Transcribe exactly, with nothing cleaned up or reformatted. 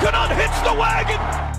Coconut hits the wagon.